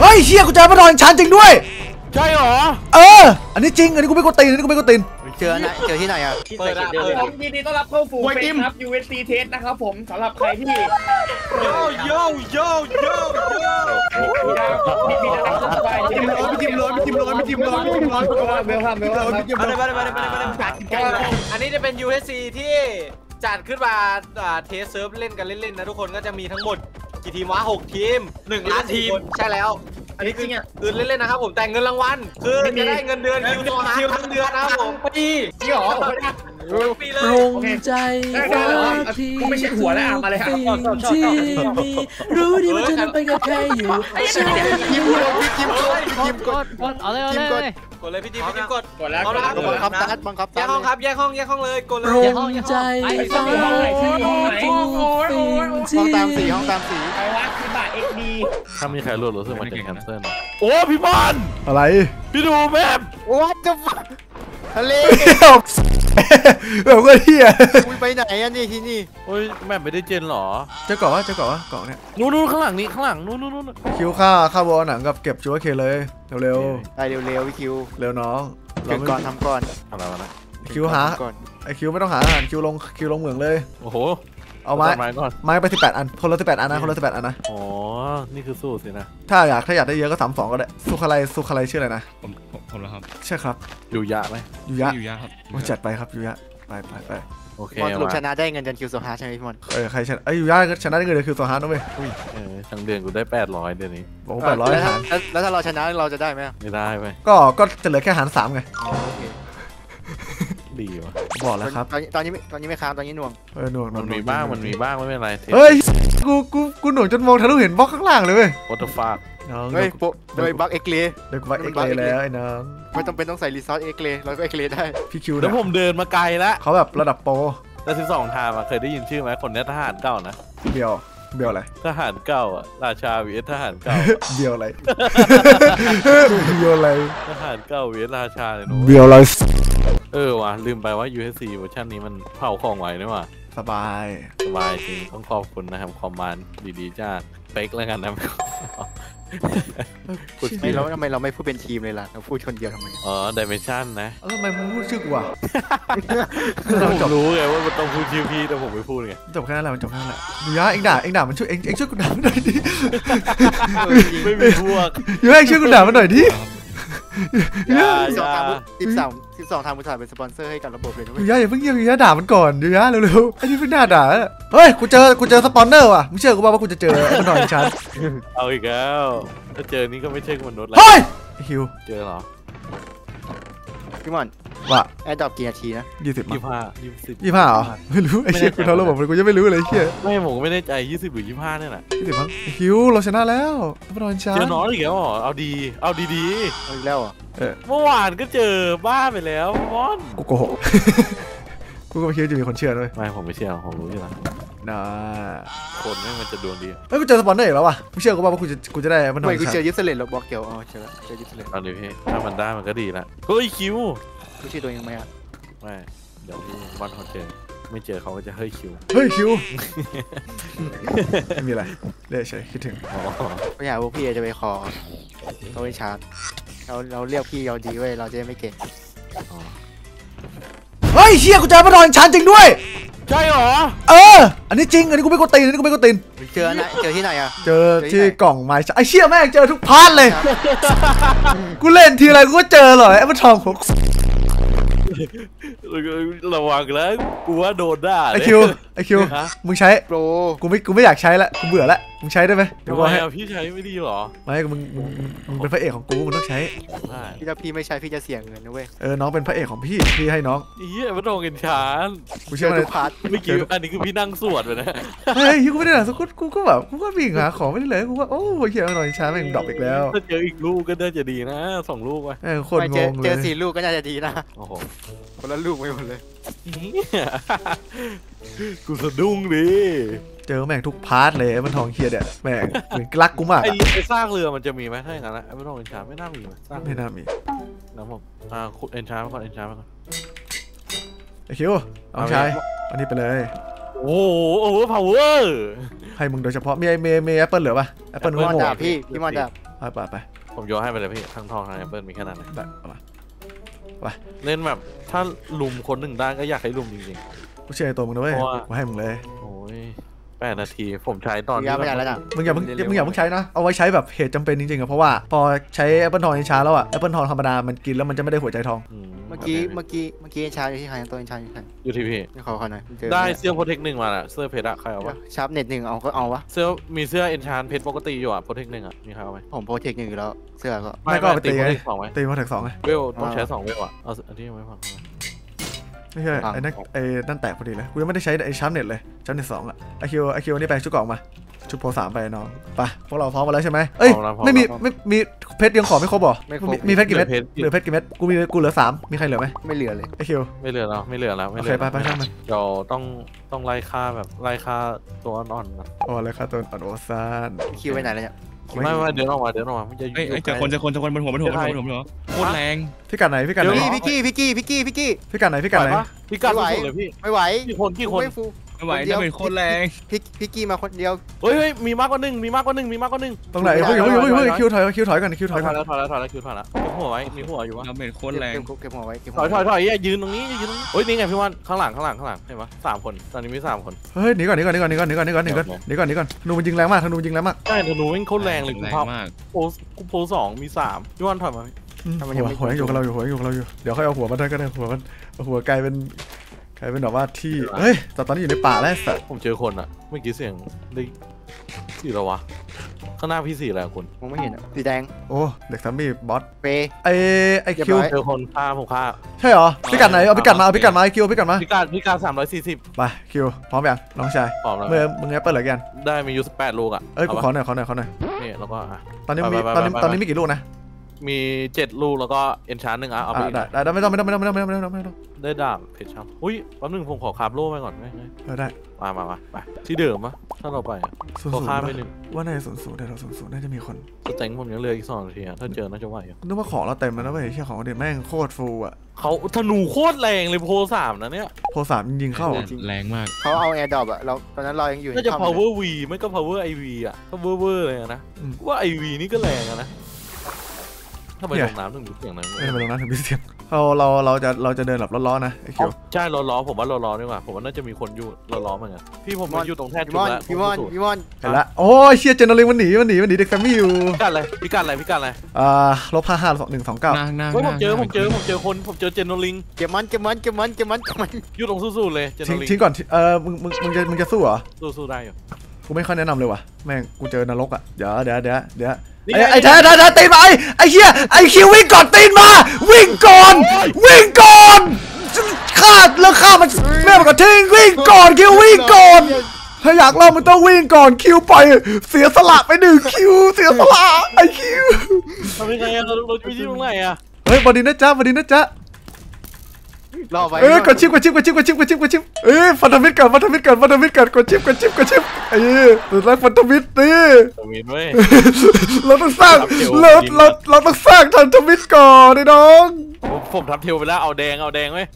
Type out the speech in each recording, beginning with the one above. เฮ้ยเชี่ยกูเจอพระนอนชั้นจริงด้วยใช่หรอเอออันนี้จริงอันนี้กูไม่กดตีนอันนี้กูไม่กดตีนเจอที่ไหนอ่ะเปิดเดินยินดีต้อนรับเข้าสู่เฟซครับ USC Test นะครับผมสำหรับใครที่อันนี้จะเป็น USC ที่จัดขึ้นมาเทสเซิร์ฟเล่นกันเล่นๆนะทุกคนก็จะมีทั้งหมดกี่ทีมวะ6ทีม1ล้านทีมใช่แล้วอันนี้จริงอ่ะคือเล่นๆนะครับผมแต่เงินรางวัลคือจะได้เงินเดือนคิวโซฮาร์ทั้งเดือนนะครับผมปีที่หรอปีเลยโอเคใจผมไม่ใช่หัวแล้วมาเลยครับรู้ดีว่าจะนำไปกับใครอยู่ใช่คิมกดคิมกดคิมกดเอาเลยกดเลยพี่จิ๊บพี่จิ๊บกดแล้วบังคับตัดบังคับแยกห้องครับแยกห้องเลยกดเลยแยกห้องใจฟ้าห้องตามสีไปวัดที่บาร์เอ็กดีถ้ามีใครรู้สึกมันจะแคนเซิลโอ้พี่บอลอะไรพี่ดูแมพวัดจะทะเลแบบก็เที่ยคุยไปไหนอันนี้ที่นี่โอ้ยแมพไม่ได้เจนหรอจะเกาะวะเกาะเนี่ยนู้นข้างหลังนี้ข้างหลังนู้นคิวฆ่าบอลหนังกับเก็บชัวร์เคเลยเร็วไปเร็วๆคิวเร็วน้องเก็บก่อนทำก่อนอะไรวะนะคิวหาไอคิวไม่ต้องหาคิวลงเหมืองเลยโอ้โหเอาไม้ไป18อันคนละ18อันนะอ๋อนี่คือสู้สินะถ้าอยากได้เยอะก็32ก็ได้สุขอะไรชื่ออะไรนะผมแล้วครับใช่ครับอยู่ยะไหมอยู่ยะครับมาจัดไปครับอยู่ยะไปโอเคสรุปชนะได้เงินเดือนคิวโซฮาใช่ไหมพี่มอนใครชนะอยู่ยะชนะได้เงินเดือนคิวโซฮาด้วยไหมทั้งเดือนกูได้800เดือนนี้ผม800แล้วถ้าเราชนะเราจะได้ไหมไม่ได้ไหมก็จะเหลือแค่หาร3ไงดีวะบอกแล้วครับตอนนี้ไม่ค้างตอนนี้หน่วงหน่วงมันมีบ้างไม่เป็นไรเฮ้ยกูหน่วงจนมองทะลุเห็นบล็อกข้างล่างเลยเว้ยโอตฟาดน้องเฮ้ยโดยบล็อกเอ็กเลโดยบล็อกเอ็กเลแล้วไอ้น้องไม่จำเป็นต้องใส่รีซอสเอ็กเลเราก็เอ็กเลได้พี่คิวแล้วผมเดินมาไกลแล้วเขาแบบระดับโปรแล้ว12ทามาเคยได้ยินชื่อไหมคนนี้ทหารเก่านะเบียวอะไรทหารเก่าอ่ะราชาวีทหารเก่าเบียวอะไรทหารเก่าวีราชาเลยหนูเบียวอะไรว่ะลืมไปว่า USC เวอร์ชันนี้มันเผาของไว้ด้วยว่ะสบายจริงต้องขอบคุณนะครับคอมมานด์ดีๆจ้าเป๊กแล้วกันนะแล้วทำไมเราไม่พูดเป็นทีมเลยล่ะเราพูดคนเดียวทำไมอ๋อดิเมนชันนะแล้วทำไมมึงพูดชื่อกูอ่ะผมรู้ไงว่ามันต้องพูดชื่อพี่แต่ผมไม่พูดไงจบแค่นั้นแหละมันจบแค่นั้นแหละดูยะเอ็งด่ามันช่วยกูด่ามันหน่อยดิไม่มีพวกดูยะช่วยกูด่ามันหน่อยดิ12ทางบริษัทเป็นสปอนเซอร์ให้กับระบบเลยนะยูยะอย่าเพิ่งเงียบยูยะด่ามันก่อนยูยะเร็วๆอันนี้เพิ่งน่าด่าเฮ้ยกูเจอสปอนเซอร์ว่ะมึงเชื่อกูป่าวว่ากูจะเจอไอ้หน่อยชั้นเอาอีกแล้วถ้าเจอนี้ก็ไม่ใช่มนุษย์แล้วเฮ้ยคิวเจอเหรอพี่มอนว่าแอดดรอปกี่นาทีนะ25เหรอไม่รู้ไอ้เชี่ยกูทำระบบกูยังไม่รู้เลยเชี่ยไม่ผมไม่ได้ใจ20หรือ25เนี่ยแหละ20มั้งคิวเราชนะแล้วหน่อยชั้นเจอน้อยอีกแล้วอ๋อเอาดีเอาอีกแล้วเมื่อวานก็เจอบ้าไปแล้วมอนกูโกหกกูก็ไม่คิดจะมีคนเชื่อด้วยไม่ผมไม่เชื่อผมรู้ใช่ไหมน่าคนนี่มันจะดวงดีเฮ้ยกูเจอสปอนเซอร์อีกแล้วว่ะไม่เชื่อกูป่าวว่ากูจะได้มันหน่อยกูเจอยิปเซเลตหรอบอกเกี่ยวอ๋อเจอยิปเซเลตเอาดิพี่ถ้ามันได้มันก็ดีละเฮ้ยคิวกูชื่อตัวเองไหมอ่ะไม่เดี๋ยวพี่วันเขาเจอไม่เจอเขาก็จะเฮ้ยคิวไม่มีอะไรเล่เฉยคิดถึงอ๋อไม่อยากพวกพี่จะไปขอเขาไปชาร์จเราเรียกพี่เราดีไว้เราจะไม่เก่งเฮ้ยเชี่ยกูเจอพระนอนชั้นจริงด้วยใช่หรออันนี้จริงอันนี้กูไม่กดตีนเจอที่ไหนอ่ะเจอที่กล่องไม้ไอ้เชี่ยแม่งเจอทุกพาร์ทเลยกูเล่นทีไรกูก็เจอเลยไอ้พระทองผมระวังแล้วกูว่าโดนได้ไอคิวมึงใช้โปรกูไม่อยากใช้ละกูเบื่อละมึงใช้ได้ไหมเดี๋ยวพี่ใช้ไม่ดีหรอไม่มึงเป็นพระเอกของกูมึงต้องใช้พี่ถ้าพี่ไม่ใช้พี่จะเสียเงินนะเว้ยน้องเป็นพระเอกของพี่ให้น้องเฮียมันโดนเงินชาร์จกูเชื่อในพาร์ทเมื่อกี้อันนี้คือพี่นั่งสวดไปนะเฮ้ยกูไม่ได้หรอกกูก็แบบกูก็วิ่งหาของไม่ได้เลยกูว่าโอ้ยเฮียหน่อยชาร์จมันดรอปอีกแล้วถ้าเจออีกลูกก็น่าจะดีนะ2ลูกว่ะคนงงเลยเจอ4ลูกก็น่าจะดีนะโอ้โหคนละลูกไม่หมดเลยกูสะดุ้งดิเจอแม่งทุกพาร์ทเลยมันทองเคียดเนี่ยแม่งเหมือนรักกูมากไอ้สร้างเรือมันจะมีไหมถ้าอย่างนั้นไอ้ทองเอ็นชาไม่น่ามีเลยไม่น่ามีน้ำผมคุณเอ็นชาไปก่อนไอ้คิวเอาใช้อันนี้ไปเลยโอ้โหพาวเวอร์ให้มึงโดยเฉพาะมีไอเมย์แอปเปิลเหลือป่ะแอปเปิลหัวหมูพี่มอนดาบ ไปผมโยนให้ไปเลยพี่ทั้งทองทั้งแอปเปิลมีแค่นั้นเลยไปเล่นแบบถ้าลุมคนหนึ่งได้ก็อยากให้ลุมจริงๆกูเชื่อในตัวมึงนะเว้ยกูให้มึงเลยโอ้ย8 นาทีผมใช้ตอนนี้มึงอย่าใช้นะเอาไว้ใช้แบบเหตุจำเป็นจริงๆอะเพราะว่าพอใช้แอปเปิลทองช้าแล้วอะแอปเปิลทองธรรมดามันกินแล้วมันจะไม่ได้หัวใจทองเมื่อกี้ช้าอยู่ที่ใครตัวช้าอยู่ที่ใครอยู่ที่พี่ขอหน่อยได้เสื้อโปรเทค1มาละเสื้อเพชรอะใครเอาวะชาร์ปเน็ต1เอาก็เอาวะเสื้อมีเสื้อเอนชานเพชรปกติอยู่อะโปรเทค1อะมีใครเอาไหมผมโปรเทค1อยู่แล้วเสื้อก็ไม่ก็ตีโปรเทค2ไหมตีโปรเทค2ไหมเวลต้องใช้2เวลอะเอาอันนี้ไว้ฟังไม่ใช่ไอ้นั่นแตกพอดีเลยกูยังไม่ได้ใช้ไอ้ชาร์ปเน็ตเลยชาร์ปเน็ต2อะไอคิวนี่แปลงชุดกล่องมาชุดโพสามไปน้องไปพวกเราพร้อมกันแล้วใช่ไหมเอ้ยไม่มีเพชรยังขอไม่ครบหรอมีเพชรกี่เม็ดเหลือเพชรกี่เม็ดกูเหลือ3มีใครเหลือไหมไม่เหลือเลยไอคิวไม่เหลือแล้วโอเคไปช่างมันเราต้องไล่ฆ่าแบบไล่ฆ่าตัวอ่อนนะอ๋อไล่ฆ่าตัวอ่อนโอซานคิวไปไหนแล้วเนี่ยไม่เดี๋ยวออกมาจะคนบนหัวเหรอโคตรแรงพี่กัดไหนพี่กี้พี่กัดไหนพี่กัดไหวเลยพี่ไม่ไหวพี่คนไม่ไหวจะเป็นคนแรงพี่กี้มาคนเดียวเฮ้ยมีมากกว่าหนึ่งตรงไหนเฮ้ยคิวถอยก่อนแล้วคิวถอยแล้วเก็บหัวไว้มีหัวอยู่วะเป็นคนแรงเก็บหัวไว้ถอยอย่ายืนตรงนี้เฮ้ยนี่ไงพี่วันข้างหลังเห็นปะ3 คนตอนนี้มี3 คนเฮ้ยหนีก่อนธนูมันยิงแรงมากใช่ธนูมันโคตรแรงเลยกูโพล2มี3พี่วันถอยมาหัวอยู่กับเราอยู่เดี๋ยวค่อยเอาหัวมาได้ก็ได้หัวกลายเป็นแบบว่าที่เฮ้ยแต่ตอนนี้อยู่ในป่าแล้วสัตว์ผมเจอคนอะเมื่อกี้เสียงได้สีอะไรวะข้างหน้าพี่สีอะไรคนมองไม่เห็นอะสีแดงโอ้เด็กสามีบอสเปย์ไอคิวเจอคนผมฆ่าใช่หรอพิกัดไหนเอาพิกัดมาไอคิวพิกัด340ไปคิวพร้อมยังน้องชายมึงแอปเปิลเหรอกันได้มีอยู่18 ลูกอะเอ้ยขอหน่อยนี่แล้วก็ตอนนี้มีกี่ลูกนะมี7 ลูกแล้วก็เอ็นชาร์1อ่ะเอาไปได้ไม่ต้องได้ดาบเพชรช้ำอุ้ยแป๊บนึงผมขอคาบโล่ไปก่อนได้มาไปที่เดิมปะถ้าเราไปขอคาบไป1ว่าใน00เดี๋ยวเรา00น่าจะมีคนจะแต่งผมยังเหลืออีก2 นาทีถ้าเจอน่าจะไหวนึกว่าของเราเต็มแล้วนะเว้ยแค่ของเด็ดแม่งโคตรฟูอ่ะเขาธนูโคตรแรงเลยโพ3นะเนี่ยโพ3ยิงเข้าแรงมากเขาเอาแอร์ดรอปอ่ะเราตอนนั้นเรายังอยู่น่าจะ power v ไม่ก็ power iv อ่ะ power เลยนะว่า iv นี่ก็แรงนะถ้าไปลงน้ำถึงมีเสียงนั้นไปลงน้ำถึงมีเสียงเราจะเดินแบบล้อๆนะไอคิวใช่ล้อผมว่าล้อๆดีกว่าผมว่าน่าจะมีคนอยู่ล้อๆเหมือนกันพี่ผมมาอยู่ตรงแท่นจุดละพี่มอนเห็นละโอ้ยเชี่ยเจนนาริงมันหนีเด็กแฟมิลี่อยู่พิกัดอะไร-552129ผมเจอเจนนาริงเก็บมันอยู่ตรงสู้ๆเลยเจนนาริงทิ้งก่อนมึงจะสู้เหรอสู้ได้อยู่กูไม่ค่อยแนะนำเลยว่ะแม่งกูเจอนรกอ่ะเดี๋ยวไอ้ตีนมาไอ้เหี้ยไอ้คิววิ่งก่อนตีนมาวิ่งก่อนฆ่ามันแม่มันก็ทิ้งวิ่งก่อนคิววิ่งก่อนถ้าอยากเล่ามันต้องวิ่งก่อนคิวไปเสียสละไป1 คิวเสียสละไอ้คิวทำยังไงเราจะไปที่ตรงไหนอะเฮ้ยบอดี้นะจ๊ะกดชิปฟันธมิตรเกิดกดชิปแล้วฟันธมิตรนี่เราต้องสร้างฟันธมิตรก่อนไอ้น้องผมทับเทวไปแล้วเอาแดงเว้ย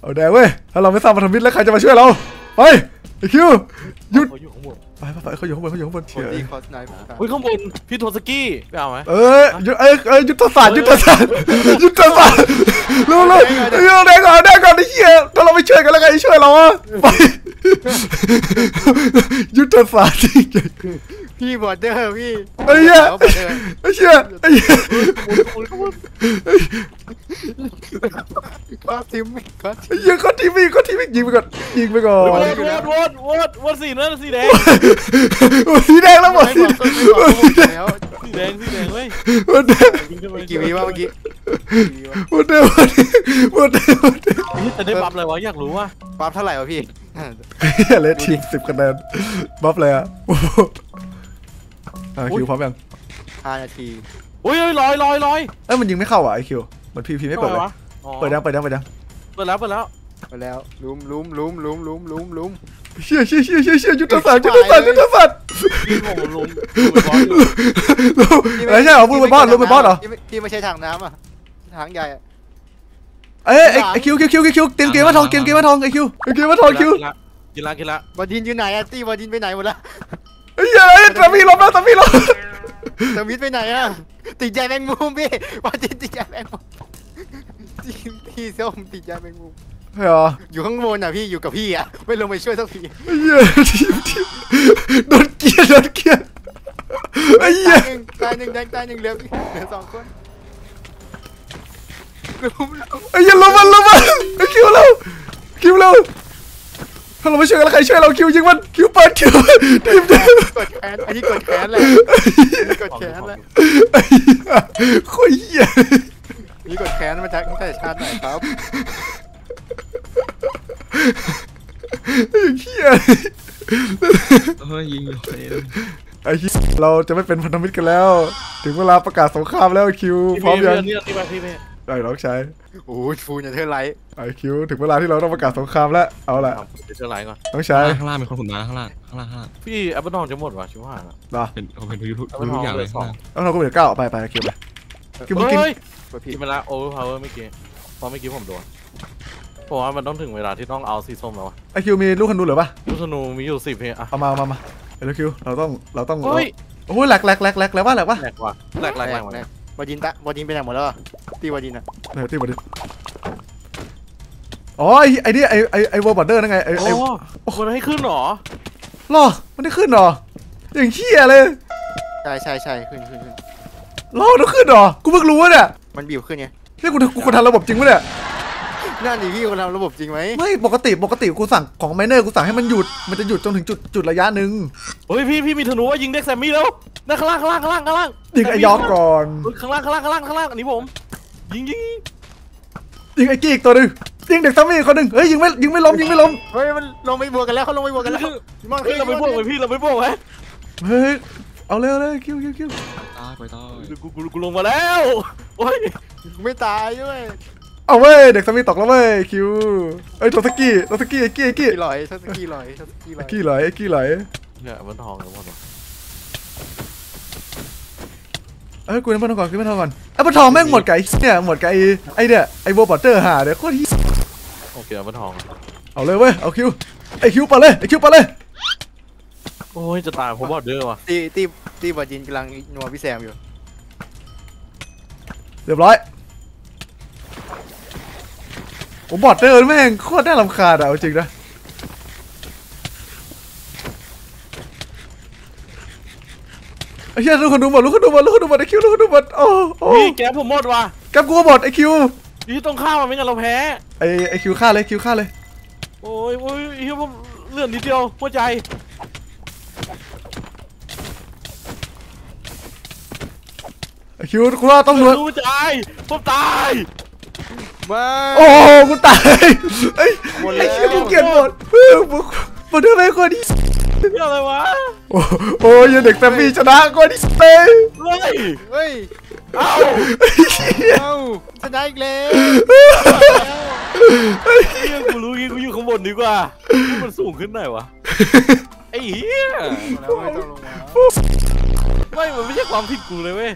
ถ้าเราไม่สร้างฟันธมิตรแล้วใครจะมาช่วยเราไปไอคิวหยุดไปเขาอยู่ข้างบนเฉยอุ้ยข้างบนพี่โทสกี้ไปเอาไหมเอ้ยยุทธศาสตร์รู้ได้ก่อนไอ้เหี้ยถ้าเราไม่ช่วยกันแล้วใครช่วยเราอ่ะไปยุทธศาสตร์พี่บอดเดอร์พี่ไอ้เหี้ยก็ทีมยิงไปก่อนวอดสีแดงแล้ววอดสีแดงเว้ยกี่วิวะเมื่อกี้วอดเดอร์จะได้บัฟเลยวะอยากรู้ว่าบัฟเท่าไหร่วะพี่เลททีม10 คะแนนบัฟเลยอะคิวพร้อมยัง5 นาทีอุ้ยลอยเอ้ยมันยิงไม่เข้าอ่ะไอคิวมันพีไม่เปิดเลยเปิดแล้วลุ้มเชี่ยยุทธศาสตร์ลุ้มไม่ใช่เหรอพูดเป็นบอสลุ้มเป็นบอสเหรอที่ไม่ใช่ถังน้ำอ่ะถังใหญ่เอ้ยไอคิวเต็มเกมว่าทองไอคิวกินละบอดินอยู่ไหนอะตี้บอดินไปไหนหมดละเฮ้ยสามีลบแล้วสามีลบสามีไปไหนอะ ติดใจแมงมุมพี่ว่าจริงติดใจแมงมุมพี่ส้มติดใจแมงมุมเหรออยู่ข้างบนอ่ะพี่อยู่กับพี่อ่ะไม่ลงไปช่วยสักทีโดนเกียร์โดนเกียร์ไอ้เหี้ยตายหนึ่งแดงตายหนึ่งเหลือสองคนไอ้เหี้ยลงมันคิวเราถ้าเราไม่ช่วยกันใครช่วยเราคิวยิงมันคิวเปิดคิวทีมกดแขนอันนี้กดแขนเลยกดแขนเลยโคตรเหี้ยนี่กดแขนมาจากแต่ชาติไหนครับเหี้ยยิงอยู่ไอ้เหี้ยเราจะไม่เป็นพันธมิตรกันแล้วถึงเวลาประกาศสงครามแล้วคิวพร้อมยังได้น้องชายโอ้ยฟูจะเทไลท์ไอคิวถึงเวลาที่เราต้องประกาศสงครามแล้วเอาละเดี๋ยวเทไลท์ก่อนน้องชายข้างล่างเป็นคนขุนมาข้างล่างพี่อัปเปอร์นองจะหมดวะชิวห่าละเป็นเขาเป็นทุกอย่างเลยแล้วเราก็เหลือเก้าไปคิวไปกินเวลาโอเวอร์พาวเวอร์เมื่อกี้พอเมื่อกี้ผมโดนผมว่ามันต้องถึงเวลาที่ต้องเอาสีส้มแล้วไอคิวมีลูกธนูหรือปะลูกธนูมีอยู่10เพลงอะเอามาไอคิวเราต้องโอ้ยแหลกแล้วว่าแหลกบอดินตะบอดินไปไหนหมดแล้วตีบอดินอะไหนตีบอดินอ๋อไอ้นี่ไอ้วอลบอร์เดอร์นั่นไงไอ้คนให้ขึ้นหรอมันได้ขึ้นหรออย่างเขี้ยเลยใช่ขึ้นรอต้องขึ้นหรอกูเพิ่งรู้ว่าเนี่ยมันบีบขึ้นไงนี่กูทำระบบจริงปะเนี่ยนั่นดิพี่กูทำระบบจริงไหมไม่ปกติกูสั่งของไมเนอร์กูสั่งให้มันหยุดมันจะหยุดจนถึงจุดระยะหนึ่งเฮ้ยพี่มีธนูว่ายิงเด็กแซมมี่แล้วนั่นข้างล่างยิงไอ้ยอกก่อนข้างล่างอันนี้ผมยิงไอ้กี้อีกตัวนึงยิงเด็กซัมมี่คนนึงเฮ้ยยิงไม่ล้มเฮ้ยมันลงไปบวกกันแล้วเขาลงไปบวกกันแล้วเราไปบวกเลยพี่เราไปบวกไหมเฮ้ยเอาเร็วเลยคิวตายกูลงมาแล้วโอ้ยไม่ตายด้วยเอาเว้ยเด็กซัมมี่ตกแล้วเว้ยคิวเฮ้ยตัวสกี้ไอ้กี้ลอยเนี่ยมันทองแล้วหมดกูนั่งพันทองก่อนขึ้นพันทองก่อนไอ้พันทองแม่งหมดไก่เนี่ยหมดไก่ไอ้โบปอตเตอร์หาเดี๋ยวโคตรฮิสโอเคพันทองเอาเลยเว้ยเอาคิวไอคิวปะเลยโอ้ยจะตายผมบอดเดอร์ว่ะตีบอดยินกำลังนัวพี่แซมอยู่เรียบร้อยผมบอดเดอร์แม่งโคตรน่ารำคาญอ่ะจริงนะเฮียลูกคนดูหมดไอคิวโอ้ยแกผมหมดว่ะแกกูหมดไอคิวที่ต้องฆ่ามันไม่งั้นเราแพ้ไอคิวฆ่าเลยโอ้ยเฮียผมเลื่อนนิดเดียวหัวใจไอคิวกูรอดต้องรอดหัวใจผมตายมาโอ้กูตายไอคิวกูเกลียดหมดมันด้วยไหมคนนี้อะไรวะโอ้ยเด็กแฟมมี่ชนะก็ดิสเต้เฮ้ยเอ้าชนะอีกแล้วกูรู้กูอยู่ข้างบนดีกว่ามันสูงขึ้นหน่อยวะไอ้เหี้ยไม่มันไม่ใช่ความผิดกูเลยเว้ย